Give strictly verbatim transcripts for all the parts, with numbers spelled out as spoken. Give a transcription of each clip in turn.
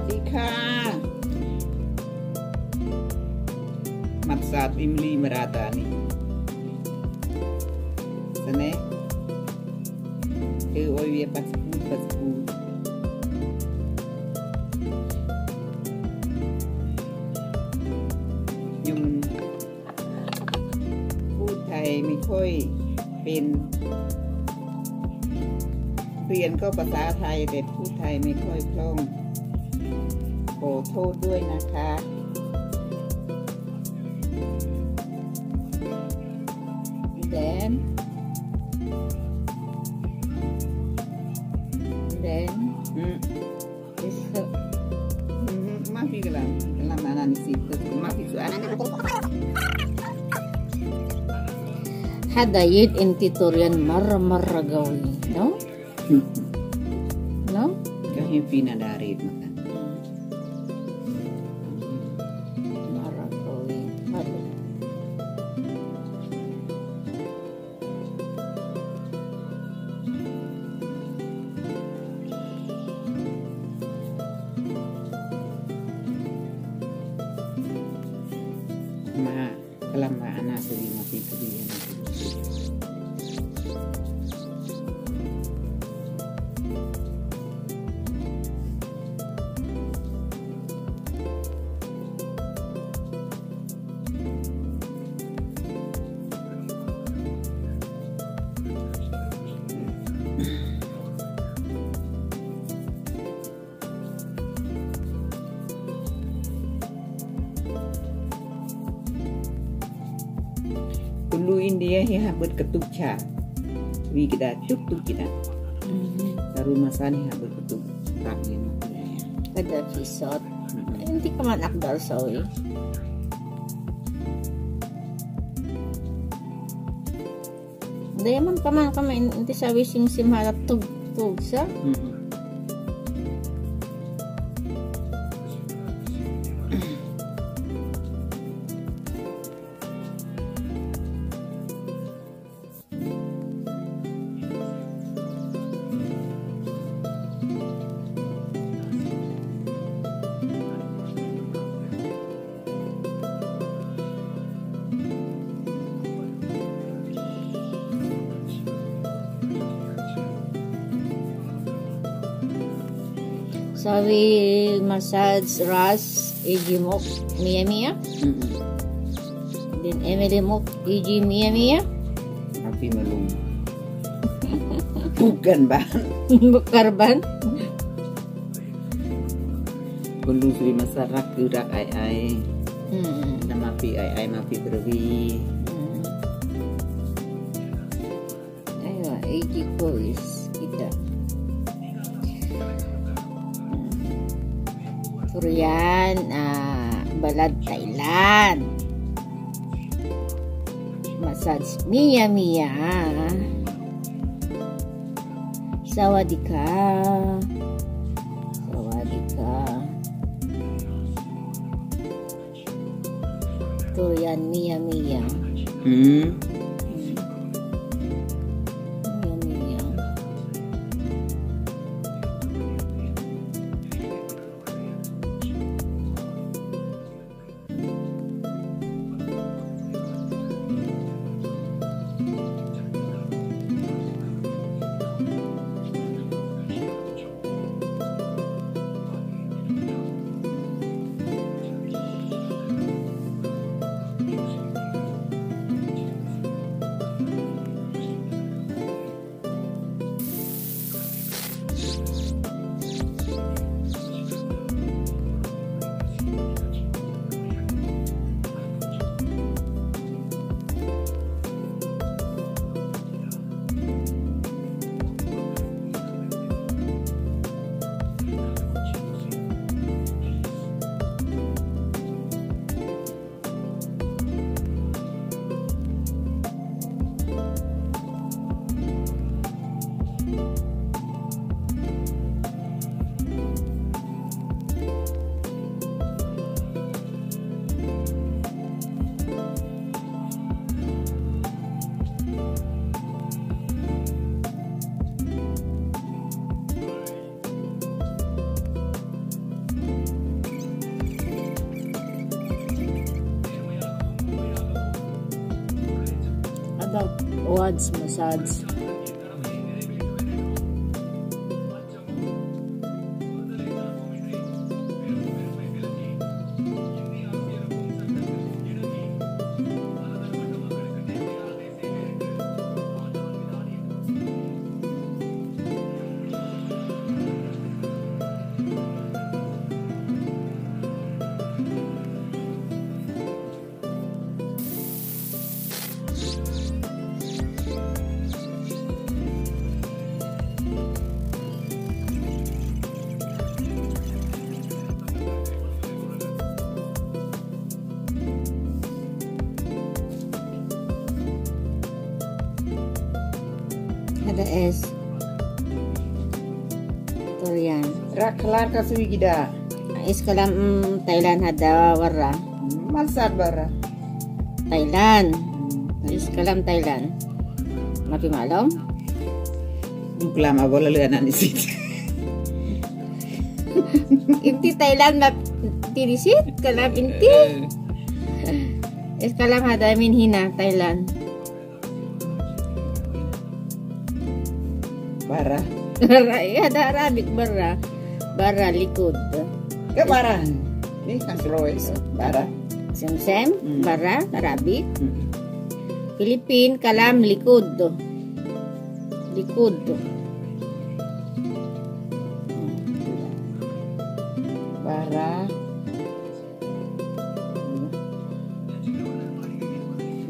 วัสดีค่ะมัดสาบอิมลีมราตานีสเนห์เออวิเวปัสปูปัสปูยมพูดไทยไม่ค่อยเป็นเรียนก็ภาษาไทยแต่พูดไทยไม่ค่อยคล่องขอโทษด้วยนะคะแดนแดนอืมดิสอืมมาพี่กันละละมานานิสิตมาพี่สุอานะهذا يد انتي توريان مرة مرة قوي no no كاين فينا داريد ما كلام معنا تبي ما في تبي Dulu India hiha berketuk cha, wi kita cuk tuk kita, taruh masani hiha berketuk tapi ada pisot, nanti kaman akdal sawi. Daya man kaman kaman nanti sawi sim sim harap tug tug sa. Sawi massage ras iji mok mia mia, then emele mok iji mia mia. Tapi melum, bukan ban, bukan ban. Belum sawi massage rak gerak ai ai, nama pi ai ai mapi berwi. Ayo iji kois kita.Korean, ah, balad Thailand, massage Mia Mia, sawadika, sawadika, Korean Mia Mia, hmm, Mia Mia. Oads Masads. Ada es Korean. Raklar kasih gida. Es kalam Thailand ada warna. Masar bara. Thailand. Es kalam Thailand. Mapi malam. Kalam abol lagi anak di sini. Inti Thailand map tirisit kalam inti. Es kalam ada min hina Thailand. Bara. Bara, iya ada Arabik bara. Bara likod. Ke bara. Ini kan Sulawesi. Bara. Sem-sem, hmm. bara, Arabik. Hmm. Filipin, kalam likod. Likod. Bara.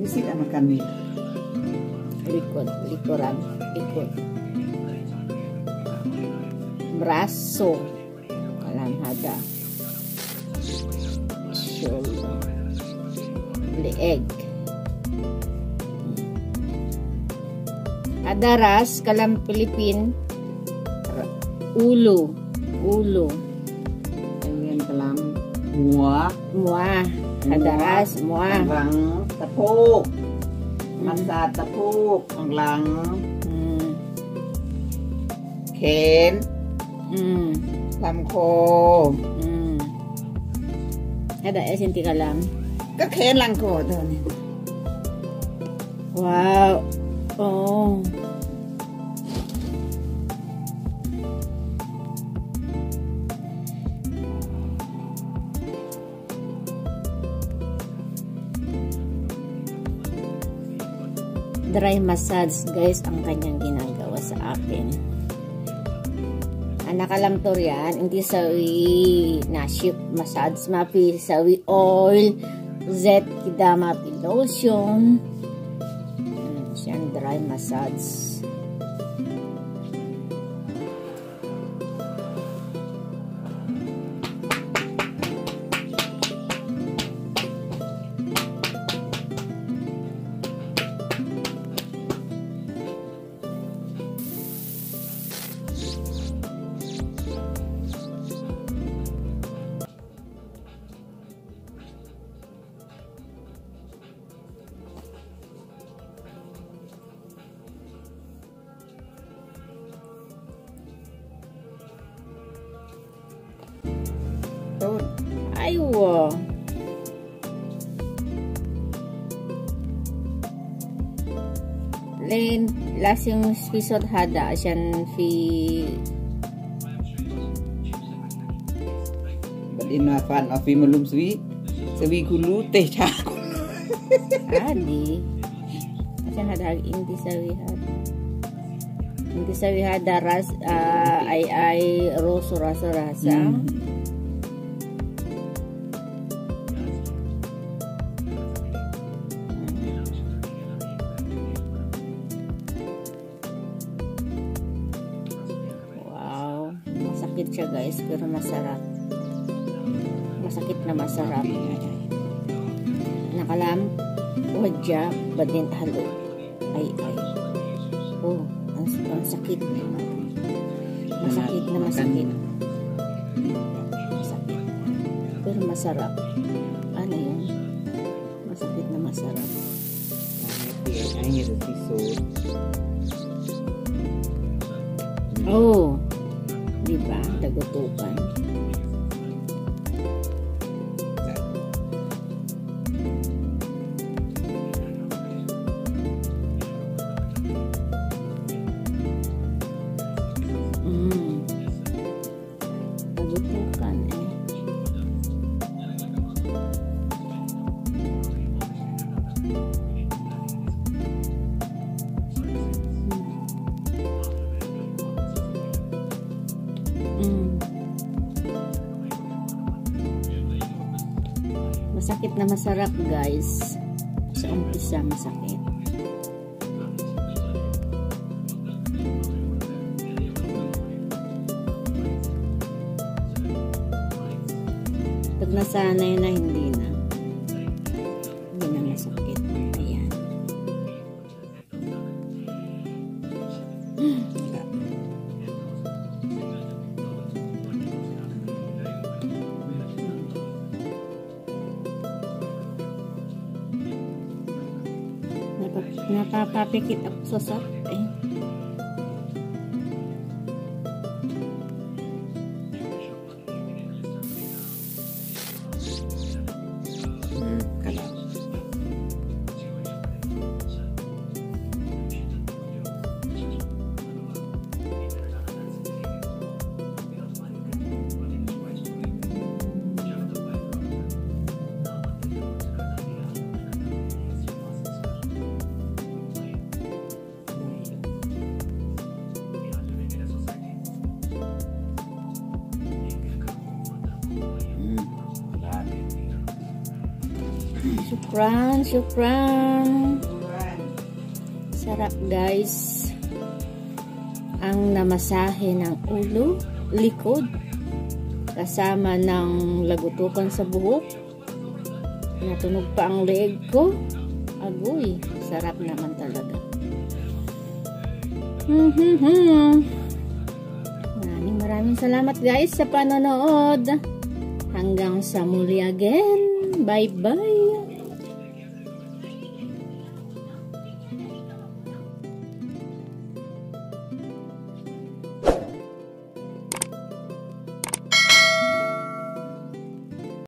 Ini sih nama kami. Likod, likoran, likod. Braso kalam hada shoulder leg ada ras kalam Filipin ulo ulo kemudian kalam mua mua ada ras mua kalang tepuk mata tepuk kalang ken Hmm. Langko. Hmm. Ada es inti kalam. Keken langko tuh nih. Wow. Oh. Dry massage guys ang kanyang ginagawa sa akin. Nakalamtor yan, hindi sawi naship, masads mapi sawi oil, zet kita mapi lotion yan, dry masads Aywa. Lain lasing episode hada asian fi badin mafan afi malum swi swi kulu teh cha ani asian hada inti swi hada inti swi hada ras uh, ai ai roso rasa rasa mm. Masakit siya guys, pero masarap. Masakit na masarap. Nakalam, wadya, badin halo. Ay, ay. Oh, ang, ang sakit. Masakit na masakit. Masakit. Pero masarap. Ano yun? Masakit na masarap. Oh. Diba? Tagutukan. Masakit na masarap, guys. Sa umpisa, masakit. Pag nasanay na, hindi na. Hindi na masakit. Ayan. Napapapikit ako sa sarap eh. Syukran, syukran. Sarap, guys. Ang namasahe ng ulo, likod, kasama ng lagutukan sa buhok. Natunog pa ang leeg ko. Agoy, sarap naman talaga. Mm-hmm. Maraming maraming salamat, guys, sa panonood. Hanggang sa muli again. Bye-bye.